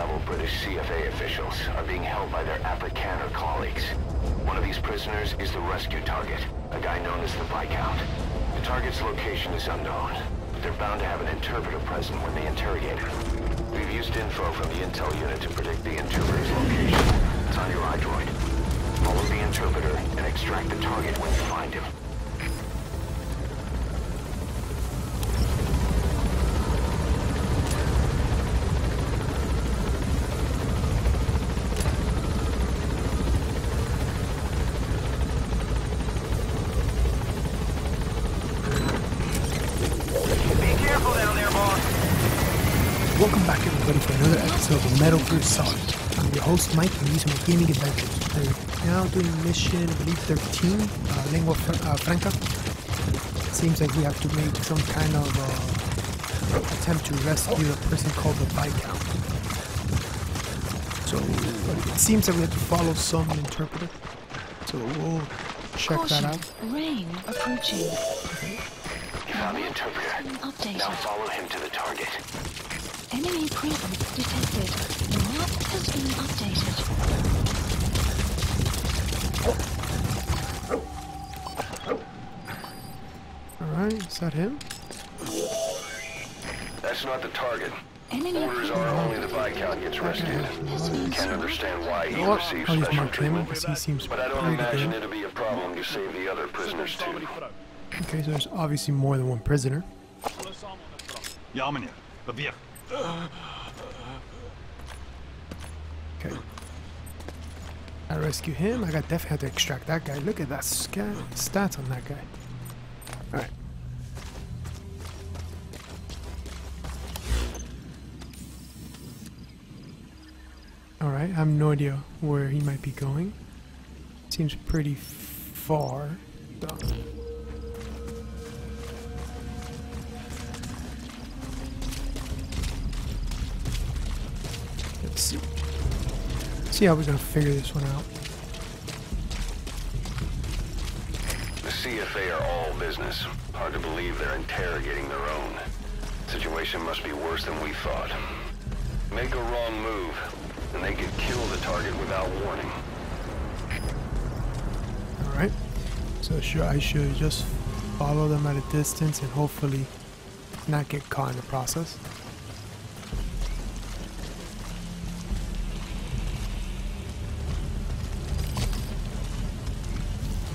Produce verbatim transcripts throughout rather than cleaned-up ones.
level British C F A officials are being held by their Afrikaner colleagues. One of these prisoners is the rescue target, a guy known as the Viscount. The target's location is unknown, but they're bound to have an interpreter present when they interrogate him. We've used info from the intel unit to predict the interpreter's location. It's on your iDroid. Follow the interpreter and extract the target when you find him. Welcome back everybody to another episode of Metal Gear Solid. I'm your host Mike and these are my gaming adventures. We're now doing mission, I believe, thirteen, uh, Lengua uh, Franca. It seems like we have to make some kind of uh, attempt to rescue a person called the Viscount. So it seems that we have to follow some interpreter. So we'll check Caution. that out. Rain approaching. Okay. You found the interpreter. Now follow him to the target. Enemy presence detected. The map has been updated. Alright, is that him? That's not the target. Enemy Orders are only the Viscount gets rescued. Okay. Can't understand why he oh, receives special treatment, he seems but I don't imagine it'll be a problem to save the other prisoners too. Okay, so there's obviously more than one prisoner. Okay. I rescue him. I got definitely had to extract that guy. Look at that scan stats on that guy. Alright. Alright, I have no idea where he might be going. Seems pretty far down. See. See how we're gonna figure this one out. The C F A are all business. Hard to believe they're interrogating their own. Situation must be worse than we thought. Make a wrong move, and they could kill the target without warning. Alright. So sure, I should just follow them at a distance and hopefully not get caught in the process.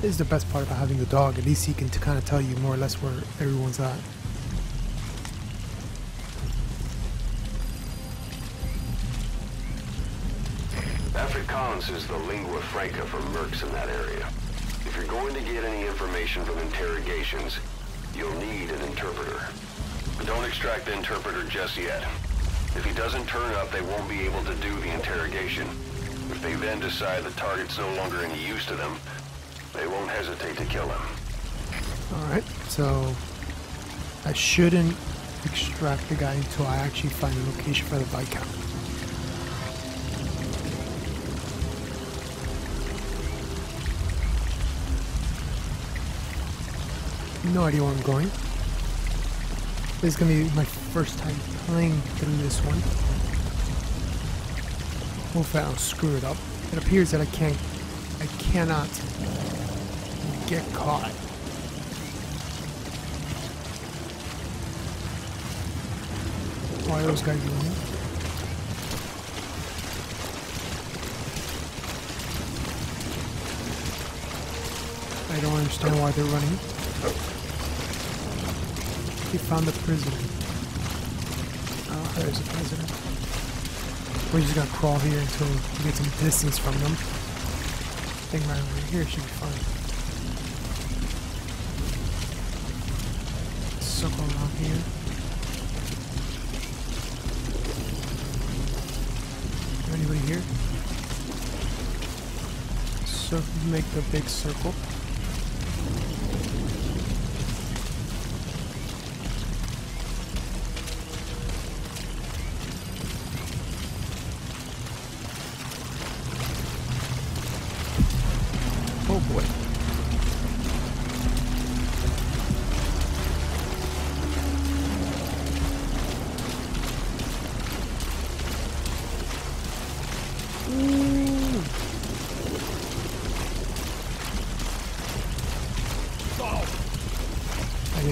This is the best part about having the dog. At least he can kind of tell you more or less where everyone's at. Afrikaans is the lingua franca for mercs in that area. If you're going to get any information from interrogations, you'll need an interpreter. But don't extract the interpreter just yet. If he doesn't turn up, they won't be able to do the interrogation. If they then decide the target's no longer any use to them, they won't hesitate to kill him. Alright, so I shouldn't extract the guy until I actually find a location for the Viscount. No idea where I'm going. This is going to be my first time playing through this one. Hopefully I don't screw it up. It appears that I can't, I cannot get caught. Why are those guys doing it? I don't understand why they're running. He found the prisoner. Oh, there's a prisoner. We're just gonna crawl here until we get some distance from them. I think right over here should be fine. Circle around here. Is there anybody here? So make the big circle. Oh boy.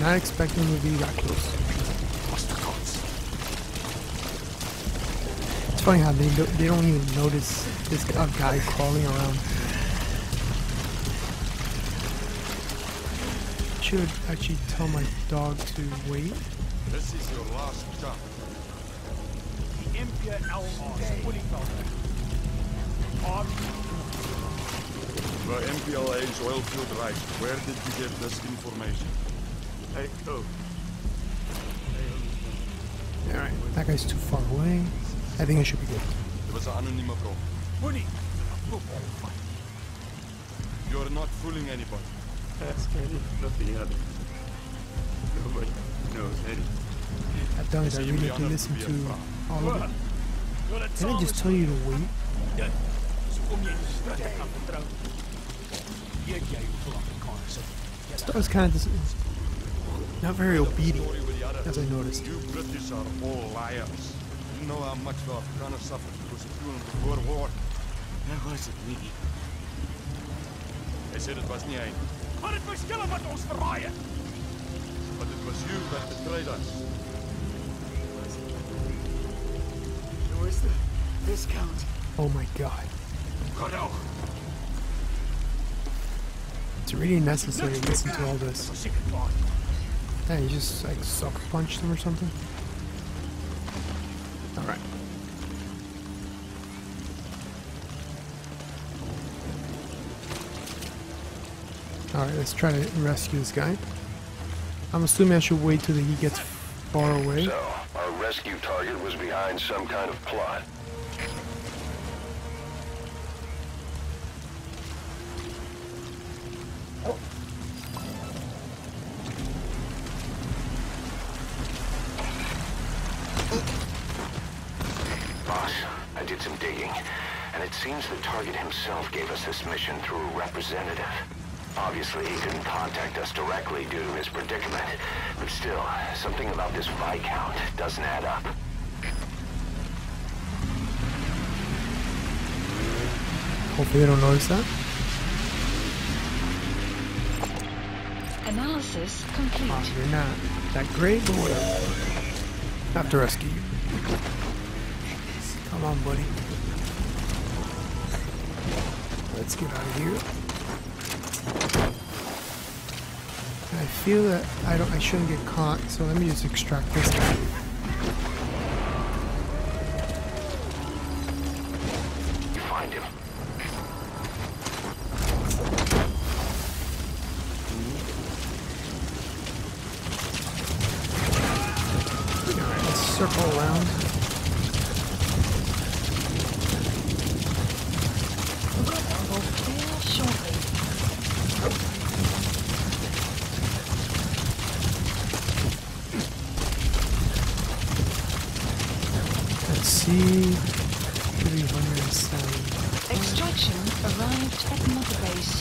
not expecting to be that close. It's funny how they, do, they don't even notice this guy crawling around. Should actually tell my dog to wait. This is your last job. The M P L A is putting out the M P L A's oilfield right. Where did you get this information? Hey, oh. Hey, oh. All right, that guy's too far away. I think it should be good. It was an anonymous call. You are not fooling anybody. Ask Eddie, not the other. Nobody knows Eddie. I don't I really have to listen to all of it. Can I just tell you to wait? This dog was kind of not very obedient, as I noticed. You British are all liars. You know how much the Afghans of suffered because of you in the World War. That wasn't me. They said it was me. But it was you that betrayed us. Where's the discount? Oh my god. God no. It's really necessary to listen to all this. Yeah, you just like sucker punch them or something. Alright. Alright, let's try to rescue this guy. I'm assuming I should wait till he gets far away. So, our rescue target was behind some kind of plot. Boss, I did some digging, and it seems the target himself gave us this mission through a representative. Obviously, he couldn't contact us directly due to his predicament, but still, something about this Viscount doesn't add up. Hopefully they don't notice that. Analysis complete. Oh, you're not that great, but whatever. Have to rescue you. Come on, buddy. Let's get out of here. I feel that I don't I shouldn't get caught, so let me just extract this guy. You find him. Alright, let's circle around. Extraction arrived at mother base.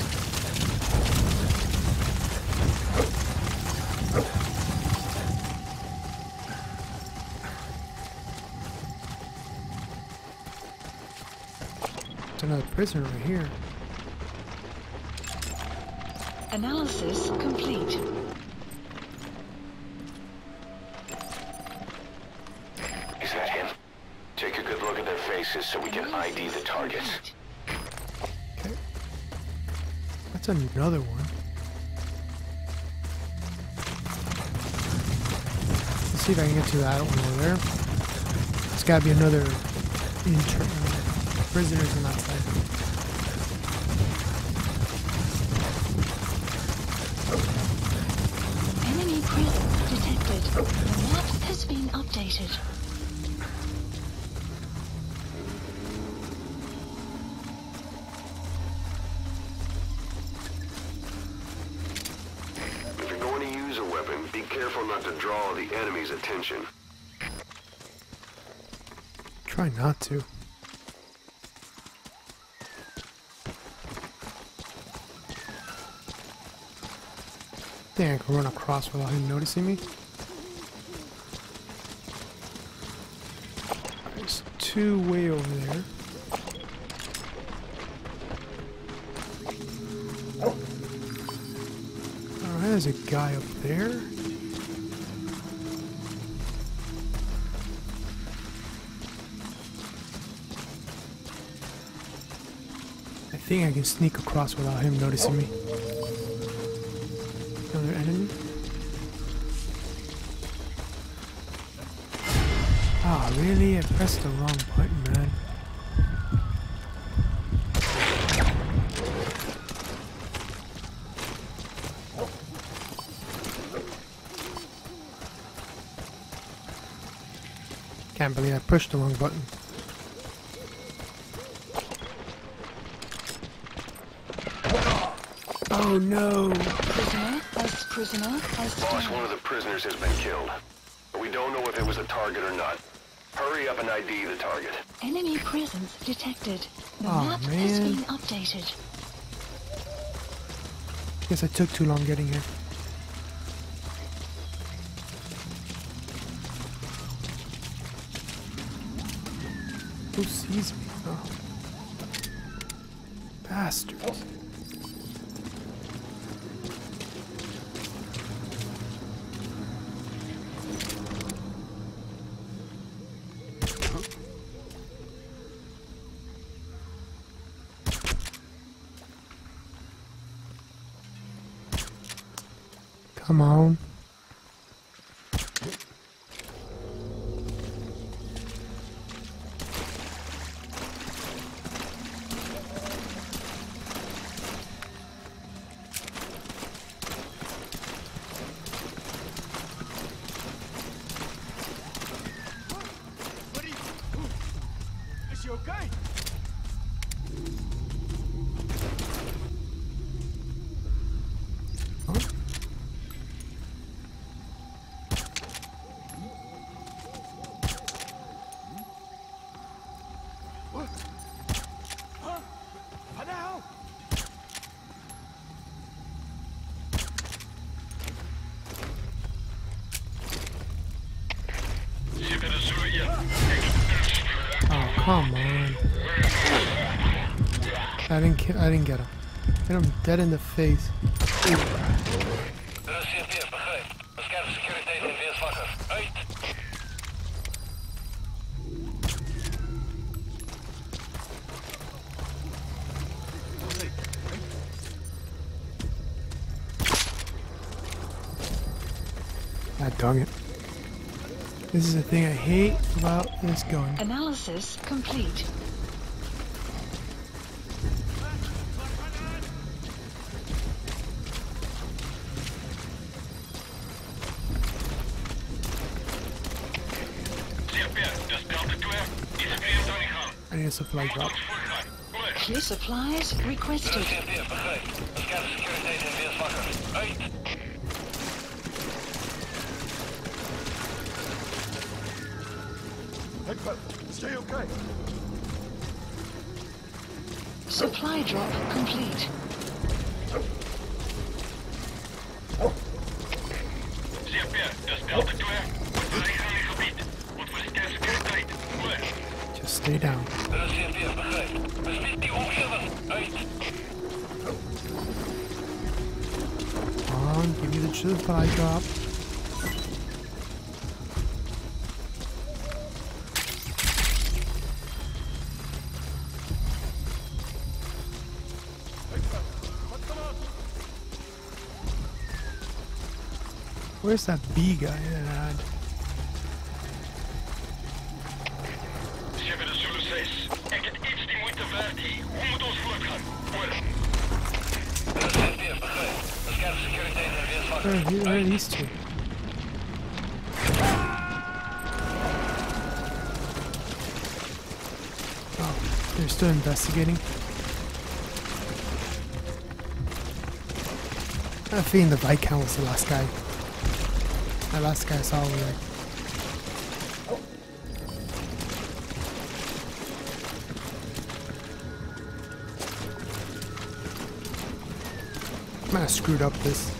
There's another prisoner right here. Analysis complete. So we can I D the targets. Okay. That's another one. Let's see if I can get to that one over there. There's gotta be another intern. Prisoners on that side. Enemy prisoner detected. The map has been updated. Draw the enemy's attention. Try not to. Dang, I can run across without him noticing me. There's two way over there. Alright, there's a guy up there. I think I can sneak across without him noticing me. Another enemy? Ah, really? I pressed the wrong button, man. Can't believe I pushed the wrong button. Oh no! Prisoner, as prisoner, as boss, one of the prisoners has been killed. But we don't know if it was a target or not. Hurry up and I D the target. Enemy presence detected. The oh, map man. has been updated. Guess I took too long getting here. Who sees me? Oh. Bastards. Come on. Come on. I didn't ki- I didn't get him. Hit him dead in the face. God dang it. This is the thing I hate about this gun. Analysis complete. I need a supply drop. New supplies requested. Stay okay. Supply drop complete. Just stay down. Come on, give me the supply drop. Where's that B guy? Yeah, where, are, where are these two? Oh, they're still investigating. I think the Viscount was the last guy. That last guy I saw was like... I might have screwed up this.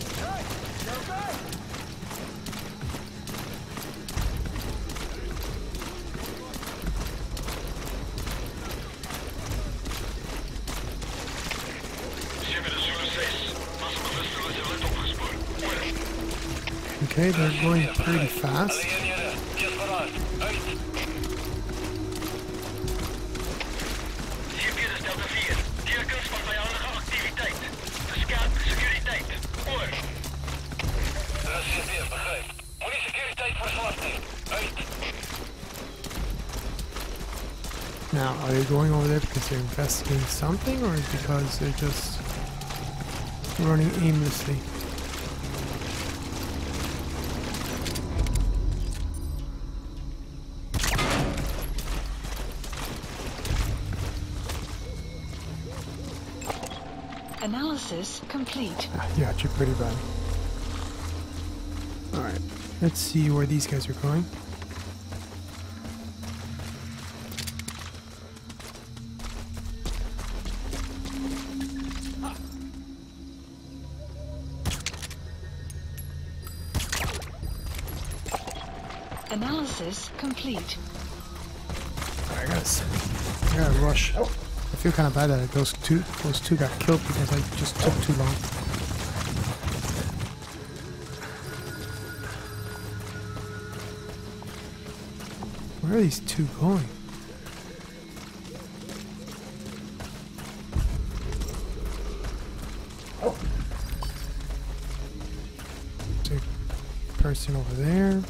Okay, they're going pretty fast. going over there because they're investigating something, or because they're just running aimlessly? Analysis complete. Yeah, you're pretty bad. Alright, let's see where these guys are going. Analysis complete. Alright guys, I gotta rush. Oh. I feel kind of bad that those two, those two got killed because I just took too long. Where are these two going? Oh. There's a person over there.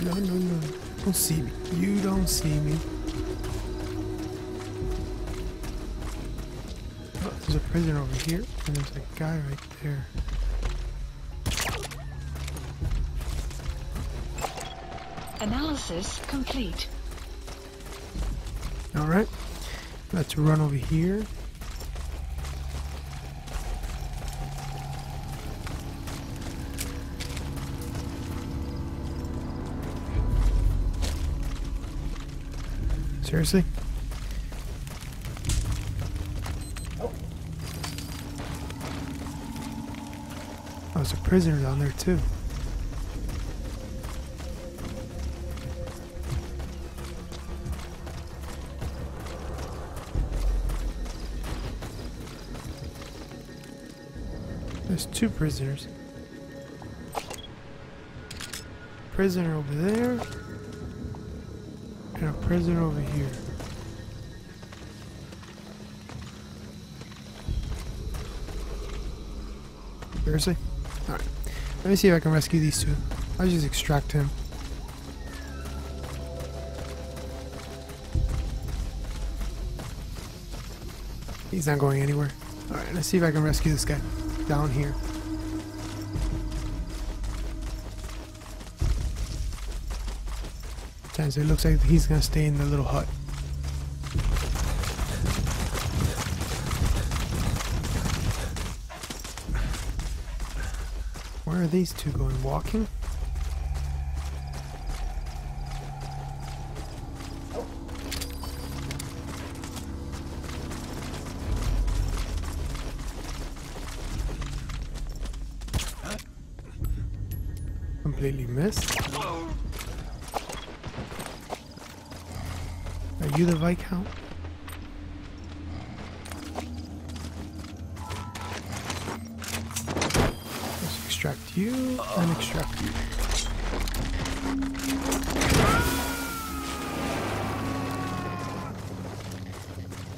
No, no, no. Don't see me. You don't see me. Oh, there's a prisoner over here, and there's a guy right there. Analysis complete. Alright. Let's run over here. Seriously? Oh. Oh, there's a prisoner down there too. There's two prisoners. Prisoner over there. And a prisoner over here. Seriously? Alright. Let me see if I can rescue these two. I'll just extract him. He's not going anywhere. Alright, let's see if I can rescue this guy. Down here. It looks like he's gonna stay in the little hut. Where are these two going? Walking? Completely missed. Are you the Viscount? Let's extract you and extract you.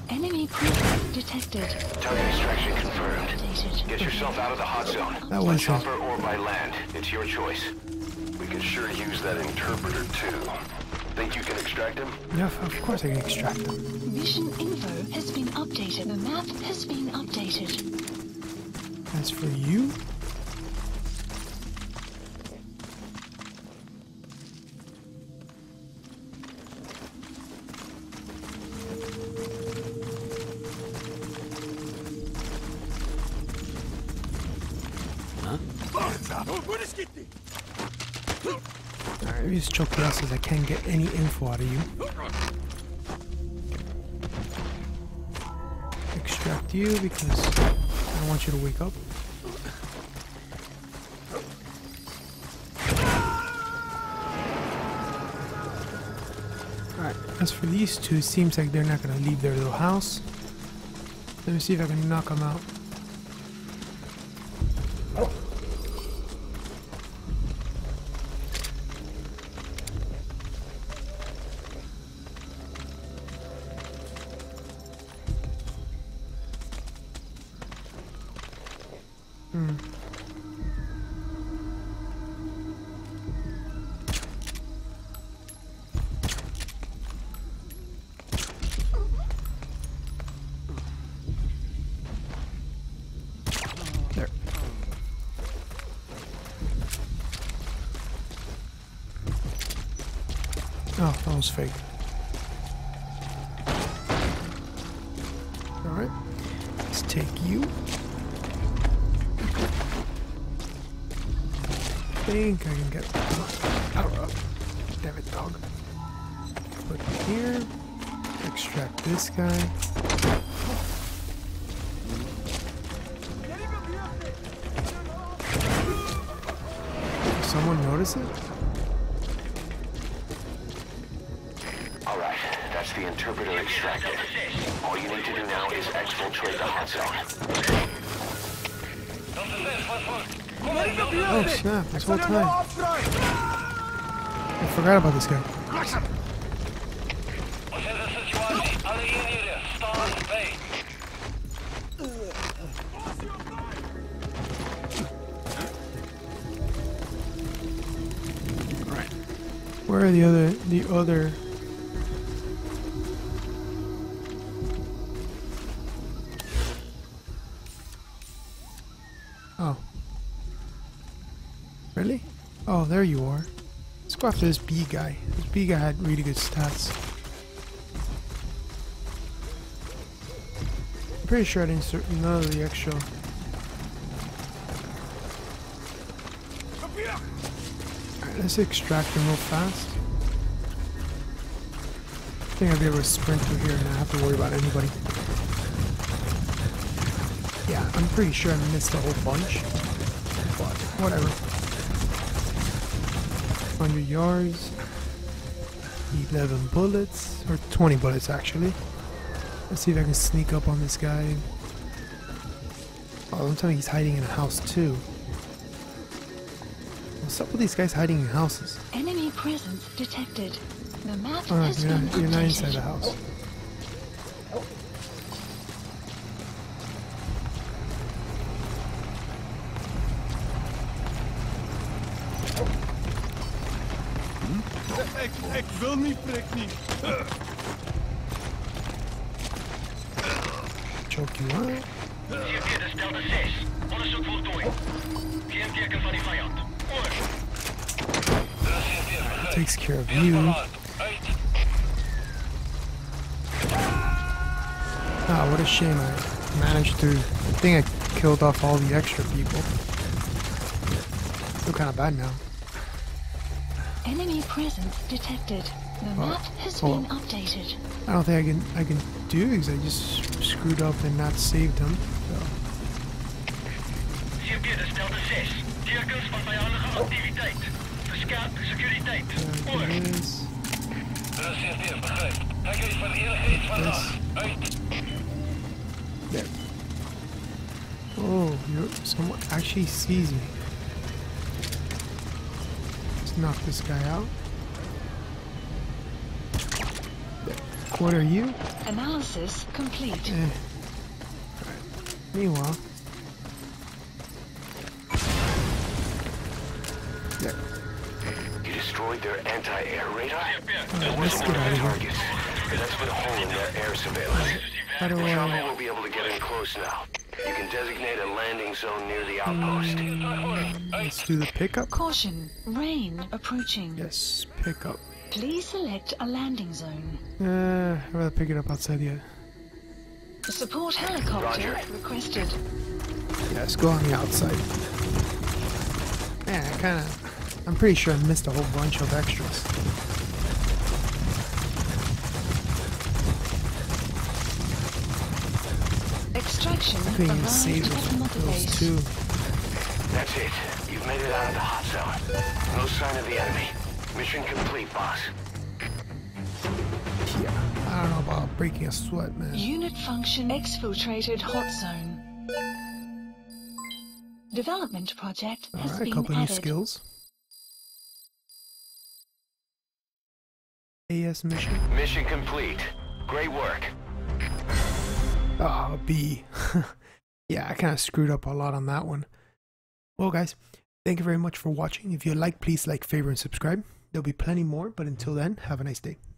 Enemy creep detected. Target extraction confirmed. Get yourself out of the hot zone. That was by chopper or by land. It's your choice. We can sure use that interpreter too. Think you can extract him? Yeah, of course I can extract him. Mission info has been updated. The map has been updated. As for you? I use choke glasses. I can't get any info out of you. Extract you because I don't want you to wake up. Alright, as for these two, it seems like they're not going to leave their little house. Let me see if I can knock them out. Oh, that was fake. Alright. Let's take you. I think I can get power up. Damn it, dog. Put it here. Extract this guy. Did someone notice it? Alright, that's the interpreter extracted. All you need to do now is exfiltrate the hot zone. Oh snap, this whole time. I forgot about this guy. Right. Where are the other the other Really? Oh, there you are. Let's go after this B guy. This B guy had really good stats. I'm pretty sure I didn't insert none of the extra. Alright, let's extract him real fast. I think I'll be able to sprint through here and not have to worry about anybody. Yeah, I'm pretty sure I missed a whole bunch. But, whatever. one hundred yards, eleven bullets, or twenty bullets actually. Let's see if I can sneak up on this guy. Oh, I'm telling you, he's hiding in a house too. What's up with these guys hiding in houses? Enemy presence detected. The map oh, has you're, been not, you're not inside the house. Choke you out. It takes care of you. Ah, what a shame I managed to... I think I killed off all the extra people. Feel kind of bad now. Enemy presence detected. The map has been updated. I don't think I can I can do because I just screwed up and not saved them. So. There. Oh, you're, someone actually sees me. Knock this guy out. What are you? Analysis complete. Eh. All right. Meanwhile, there. You destroyed their anti-air radar. Right, let's get out of here. That's put a hole in their air surveillance. How do I? Trouble will be able to get in close now. You can designate a landing zone near the outpost. Mm. Let's do the pickup. Caution, rain approaching. Yes, pickup. Please select a landing zone. Uh, I'd rather pick it up outside yet. The support helicopter Roger. Requested. Yeah, let's go on the outside. Man, I kinda... I'm pretty sure I missed a whole bunch of extras. Extraction. I couldn't even save those two. That's it. You've made it out of the hot zone. No sign of the enemy. Mission complete, boss. Yeah, I don't know about breaking a sweat, man. Unit function exfiltrated hot zone. Development project has been added. Alright, a couple new skills. A S mission. Mission complete. Great work. Ah, oh, B. Yeah, I kind of screwed up a lot on that one. Well, guys, thank you very much for watching. If you like, please like, favorite, and subscribe. There'll be plenty more, but until then, have a nice day.